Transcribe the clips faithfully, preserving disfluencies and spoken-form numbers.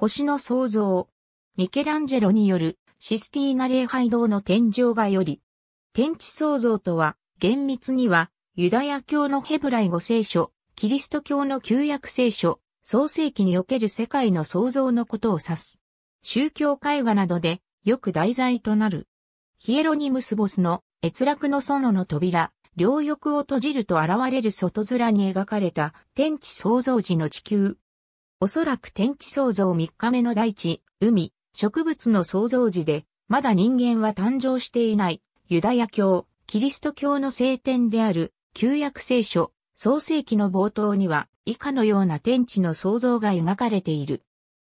星の創造。ミケランジェロによるシスティーナ礼拝堂の天井画より。天地創造とは、厳密には、ユダヤ教のヘブライ語聖書、キリスト教の旧約聖書、創世記における世界の創造のことを指す。宗教絵画などで、よく題材となる。ヒエロニムス・ボスの閲楽の園の扉、両翼を閉じると現れる外面に描かれた天地創造時の地球。おそらく天地創造みっかめの大地、海、植物の創造時で、まだ人間は誕生していない、ユダヤ教、キリスト教の聖典である、旧約聖書、創世記の冒頭には、以下のような天地の創造が描かれている。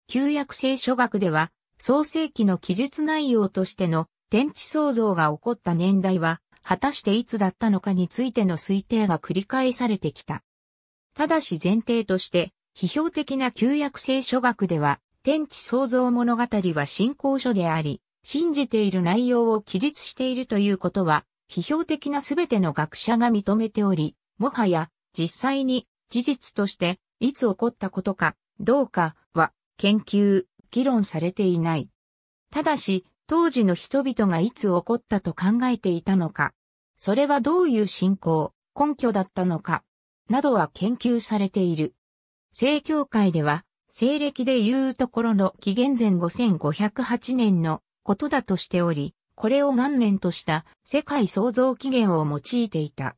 旧約聖書学では、創世記の記述内容としての天地創造が起こった年代は、果たしていつだったのかについての推定が繰り返されてきた。ただし前提として、批評的な旧約聖書学では、天地創造物語は信仰書であり、信じている内容を記述しているということは、批評的なすべての学者が認めており、もはや実際に事実としていつ起こったことかどうかは研究、議論されていない。ただし、当時の人々がいつ起こったと考えていたのか、それはどういう信仰、根拠だったのか、などは研究されている。正教会では、西暦でいうところの紀元前ごせんごひゃくはちねんのことだとしており、これを元年とした世界創造起源を用いていた。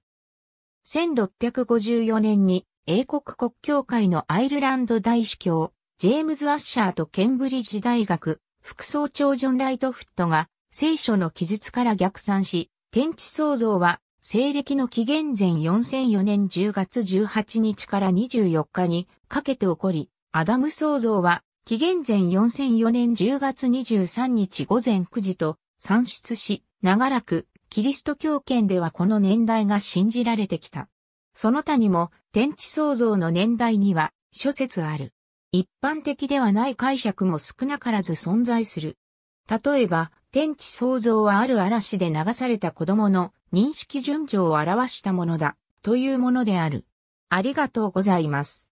せんろっぴゃくごじゅうよねんに英国国教会のアイルランド大主教、ジェームズ・アッシャーとケンブリッジ大学、副総長ジョン・ライトフットが聖書の記述から逆算し、天地創造は西暦の紀元前よんせんよねんじゅうがつじゅうはちにちからにじゅうよっかにかけて起こり、アダム創造は紀元前よんせんよねんじゅうがつにじゅうさんにち午前くじと算出し、長らくキリスト教圏ではこの年代が信じられてきた。その他にも天地創造の年代には諸説ある。一般的ではない解釈も少なからず存在する。例えば、天地創造はある嵐で流された子供の認識順序を表したものだ、というものである。ありがとうございます。